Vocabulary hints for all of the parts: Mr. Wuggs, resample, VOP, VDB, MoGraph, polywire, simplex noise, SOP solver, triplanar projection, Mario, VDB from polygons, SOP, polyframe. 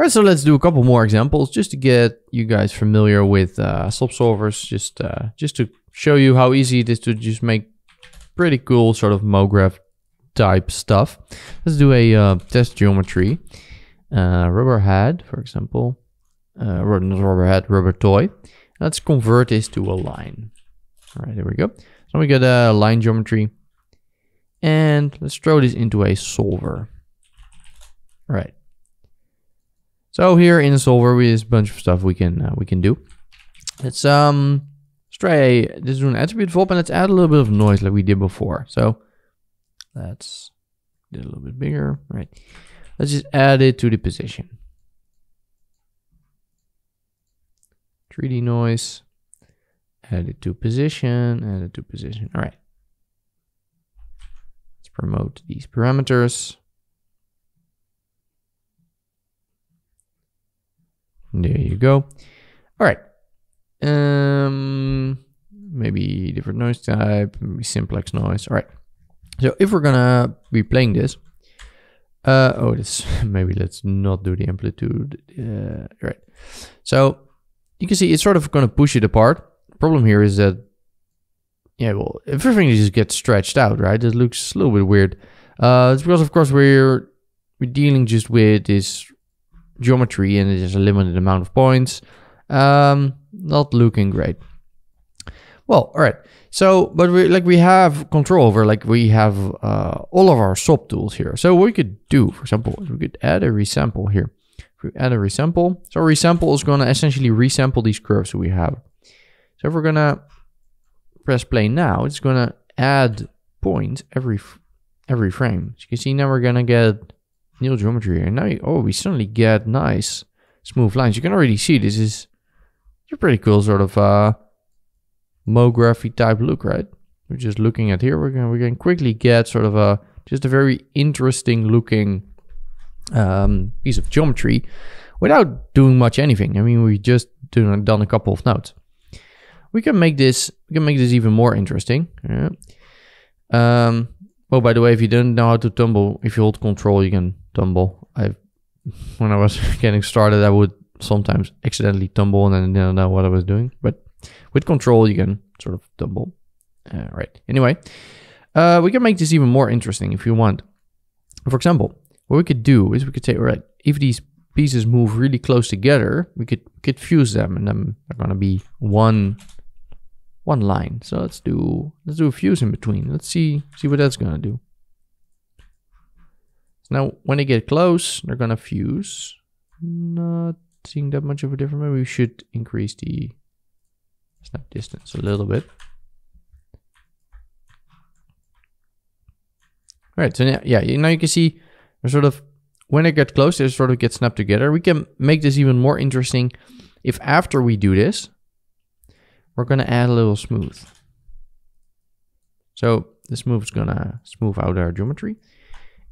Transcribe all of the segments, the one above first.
right, so let's do a couple more examples just to get you guys familiar with SOP solvers, just to show you how easy it is to just make pretty cool sort of MoGraph type stuff. Let's do a test geometry. Rubber head, for example. Not rubber head, rubber toy. Let's convert this to a line. All right, there we go. So we get a line geometry. And let's throw this into a solver. All right. So here in the solver, we have a bunch of stuff we can do. Let's try this is an attribute VOP, and let's add a little bit of noise like we did before. So let's do it a little bit bigger. All right. Let's just add it to the position. 3D noise. Add it to position. Add it to position. All right. Let's promote these parameters. There you go. All right. Maybe different noise type, maybe simplex noise. All right. So if we're gonna be playing this, maybe let's not do the amplitude. All right. So you can see it's sort of gonna push it apart. The problem here is that, yeah, well, everything just gets stretched out, right? It looks a little bit weird. It's because of course we're dealing just with this geometry, and it is a limited amount of points. Not looking great. Well, all right. So, but we have control over, we have all of our SOP tools here. So what we could do, for example, is we could add a resample here. If we add a resample, so resample is going to essentially resample these curves we have. So if we're going to press play now, it's going to add points every frame. As you can see, now we're going to get new geometry here. And now, we suddenly get nice smooth lines. You can already see this is a pretty cool sort of MoGraphy type look, right? We're just looking at here. We can quickly get sort of just a very interesting looking piece of geometry without doing much anything. I mean, we just done a couple of nodes. We can make this even more interesting. Yeah. Oh, by the way, if you don't know how to tumble, if you hold control, you can tumble. When I was getting started, I would sometimes accidentally tumble and then didn't know what I was doing. But with control, you can sort of tumble. Right. Anyway, we can make this even more interesting if you want. For example, what we could do is we could say, all right, if these pieces move really close together, we could fuse them, and then they're going to be one line. So let's do a fuse in between. Let's see what that's gonna do. So now when they get close, they're gonna fuse. Not seeing that much of a difference. Maybe we should increase the snap distance a little bit. All right, so now you can see they're sort of, when they get close, they sort of get snapped together. We can make this even more interesting if after we do this, we're going to add a little smooth. So the smooth is going to smooth out our geometry.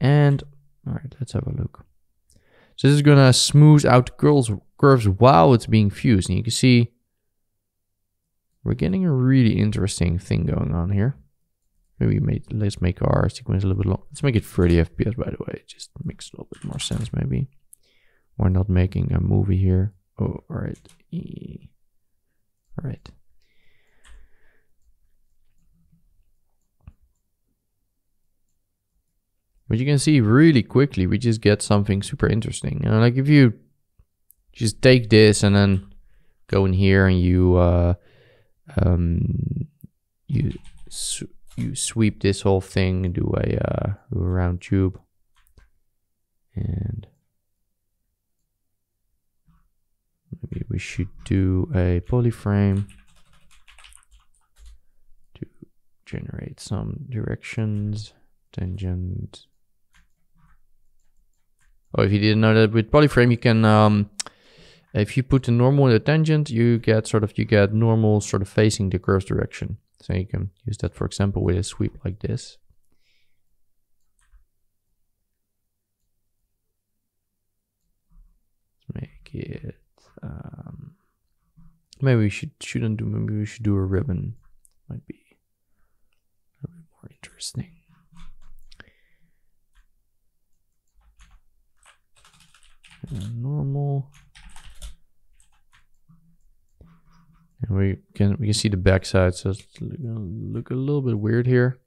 And all right, let's have a look. So this is going to smooth out curves while it's being fused. And you can see we're getting a really interesting thing going on here. Maybe let's make our sequence a little bit long. Let's make it 30 FPS, by the way. It just makes a little bit more sense, maybe. We're not making a movie here. Oh, all right. All right. But you can see really quickly, we just get something super interesting. You know, like if you just take this and then go in here and you you sweep this whole thing and do a round tube, and maybe we should do a polyframe to generate some directions, tangent. Oh, if you didn't know that with polyframe, you can, if you put the normal in the tangent, you get normal sort of facing the curve's direction. So you can use that, for example, with a sweep like this. Let's make it. Maybe we shouldn't do. Maybe we should do a ribbon. Might be a bit more interesting. Normal. we can see the backside, so it's gonna look a little bit weird here.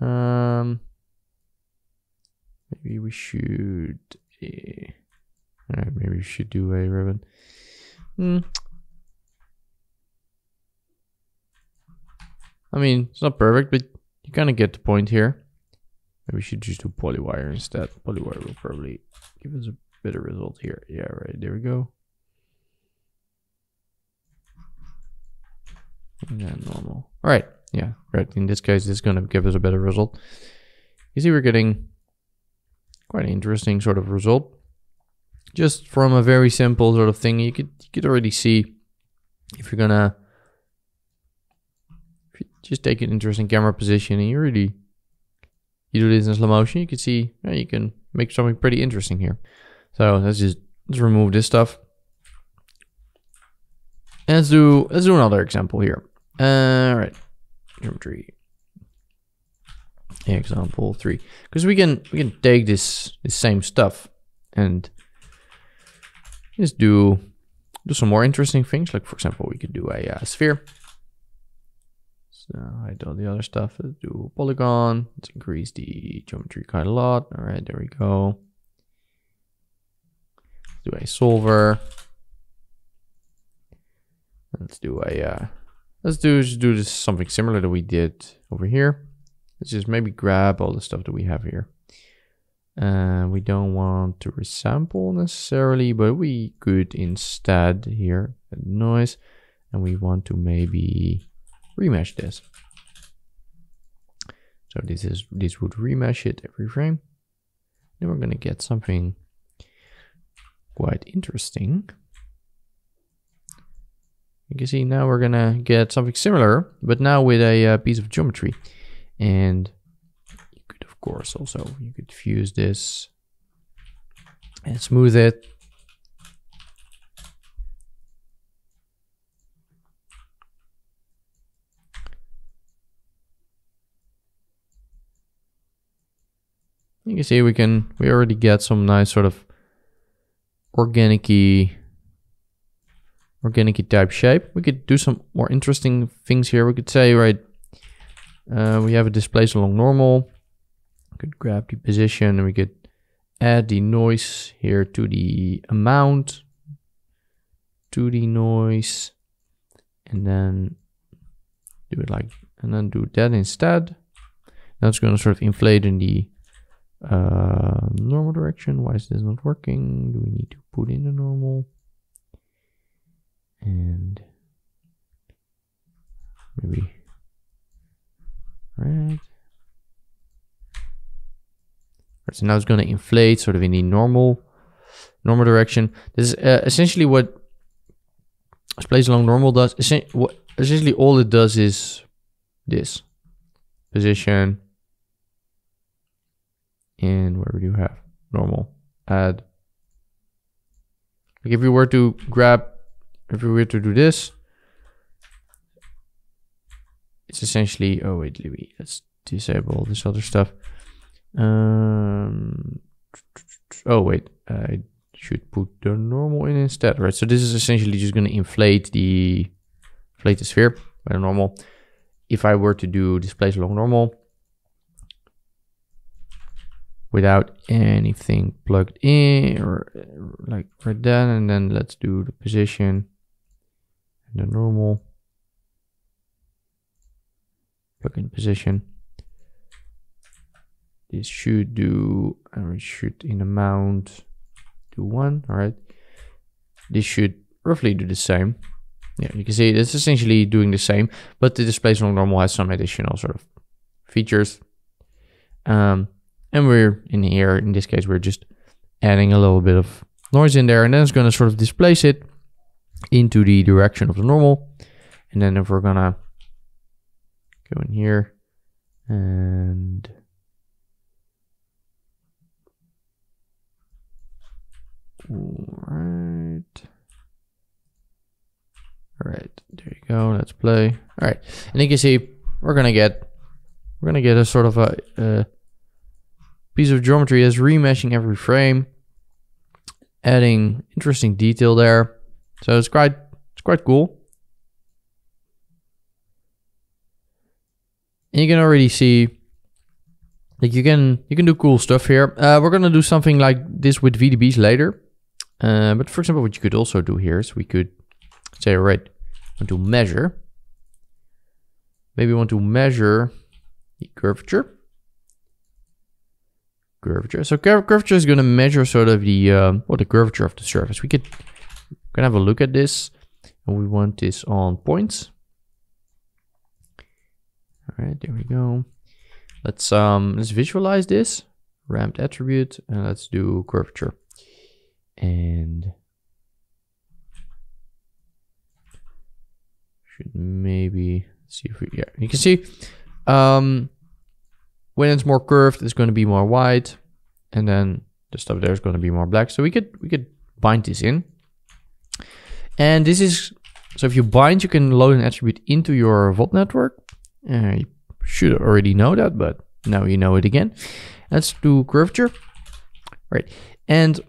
Maybe we should. All right, maybe we should do a ribbon. I mean, it's not perfect, but you kind of get the point here. Maybe we should just do polywire instead. Polywire will probably give us a better result here. Yeah, right, there we go. And then normal. All right, yeah, right. In this case, this is going to give us a better result. You see, we're getting quite an interesting sort of result. Just from a very simple sort of thing, you could already see if you're gonna just take an interesting camera position and you do this in slow motion, you can see, yeah, you can make something pretty interesting here. So let's remove this stuff and let's do another example here. All right, geometry example 3, because we can take this same stuff and just do some more interesting things. Like, for example, we could do a sphere. So I do all the other stuff. Let's do a polygon. Let's increase the geometry quite a lot. All right, there we go. Let's do a solver. Let's do a let's do this, something similar that we did over here. Let's just maybe grab all the stuff that we have here. We don't want to resample necessarily, but we could instead here add noise, and we want to maybe remesh this. So this would remesh it every frame. Then we're gonna get something quite interesting. You can see now we're gonna get something similar, but now with a piece of geometry. And of course, also you could fuse this and smooth it. You can see we already get some nice sort of organic-y type shape. We could do some more interesting things here. We could say, right, we have it displaced along normal. Could grab the position and we could add the noise here to the amount, to the noise, and then do it like, and then do that instead. Now it's going to sort of inflate in the normal direction. Why is this not working? Do we need to put in the normal? And maybe right. So now it's going to inflate sort of in the normal direction. This is essentially what displays along normal does. Essentially all it does is this position, and where we do have normal add. Like if we were to do this, it's essentially, oh wait, let's disable this other stuff. Oh wait, I should put the normal in instead, right? So this is essentially just going to inflate the sphere by the normal. If I were to do displace along normal without anything plugged in, or like right then, and then let's do the position and the normal, plug in position. This should do, and we should in amount do 1. All right, this should roughly do the same. Yeah, you can see it's essentially doing the same, but the displacement along normal has some additional sort of features. And we're in here, in this case, we're just adding a little bit of noise in there, and then it's going to sort of displace it into the direction of the normal. And then if we're gonna go in here and all right, there you go. Let's play. All right, and you can see we're gonna get a sort of a piece of geometry that's remeshing every frame, adding interesting detail there. So it's quite cool. And you can already see like you can do cool stuff here. We're gonna do something like this with VDBs later. But for example, what you could also do here is we could say, all right, I want to measure. Maybe we want to measure the curvature. So curvature is gonna measure sort of the curvature of the surface. We're gonna have a look at this, and we want this on points. All right, there we go. Let's visualize this ramped attribute, and let's do curvature. And should maybe see if we, yeah, you can see when it's more curved, it's going to be more wide, and then the stuff there is going to be more black. So we could bind this in, and this is so if you bind, you can load an attribute into your VOP network. You should already know that, but now you know it again. Let's do curvature, right? And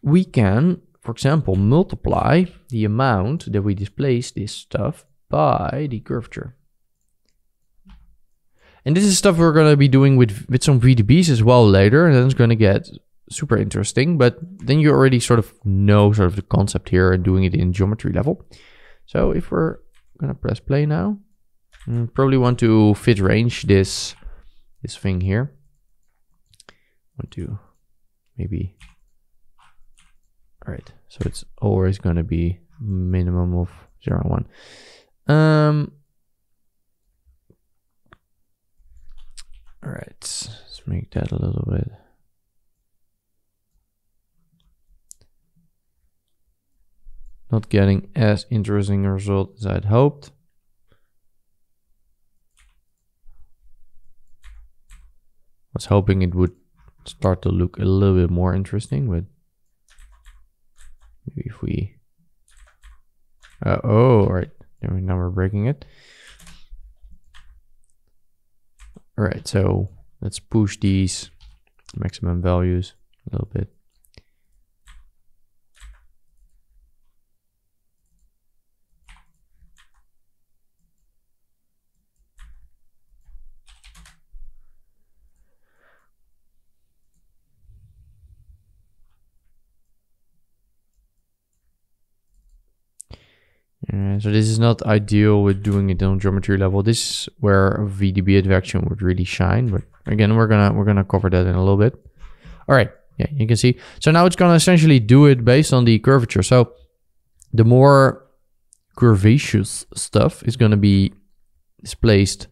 we can, for example, multiply the amount that we displace this stuff by the curvature. And this is stuff we're going to be doing with some VDBs as well later, and then it's going to get super interesting. But then you already sort of know sort of the concept here and doing it in geometry level. So if we're going to press play now, we probably want to fit range this thing here. Want to maybe, all right, so it's always going to be minimum of 0 and 1. All right, let's make that a little bit. Not getting as interesting a result as I'd hoped. I was hoping it would start to look a little bit more interesting, but maybe if we, oh, all right, now we're breaking it. All right, so let's push these maximum values a little bit. So this is not ideal with doing it on geometry level. This is where VDB advection would really shine. But again, we're gonna cover that in a little bit. All right, yeah, you can see. So now it's gonna essentially do it based on the curvature. So the more curvaceous stuff is gonna be displaced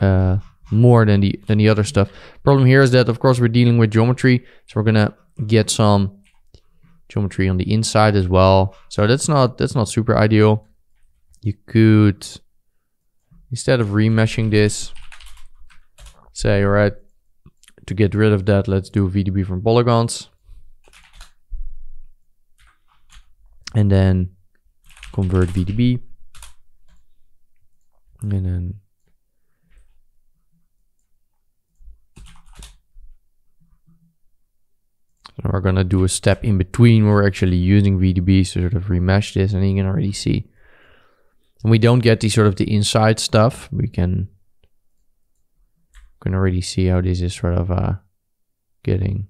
more than the other stuff. Problem here is that of course we're dealing with geometry, so we're gonna get some geometry on the inside as well. So that's not super ideal. You could, instead of remeshing this, say, all right, to get rid of that, let's do VDB from polygons. And then convert VDB. And then so we're gonna do a step in between where we're actually using VDBs to sort of remesh this, and you can already see. And we don't get the sort of the inside stuff. We can already see how this is sort of getting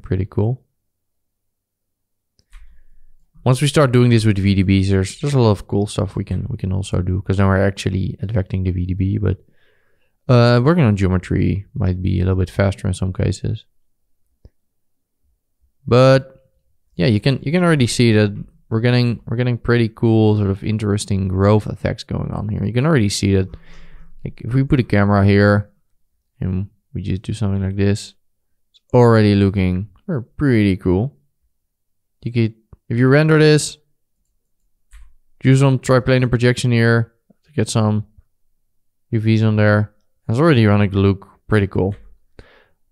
pretty cool. Once we start doing this with VDBs, there's a lot of cool stuff we can also do, because then we're actually advecting the VDB, but working on geometry might be a little bit faster in some cases. But yeah, you can already see that we're getting pretty cool sort of interesting growth effects going on here. You can already see that, like, if we put a camera here and we just do something like this, it's already looking pretty cool. You could, if you render this, do some triplanar projection here to get some UVs on there. It's already going to look pretty cool.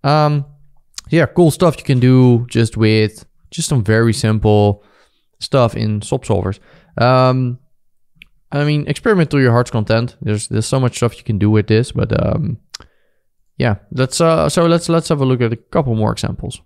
Yeah, cool stuff you can do just with just some very simple stuff in SOP solvers. I mean, experiment to your heart's content. There's so much stuff you can do with this, but yeah, let's have a look at a couple more examples.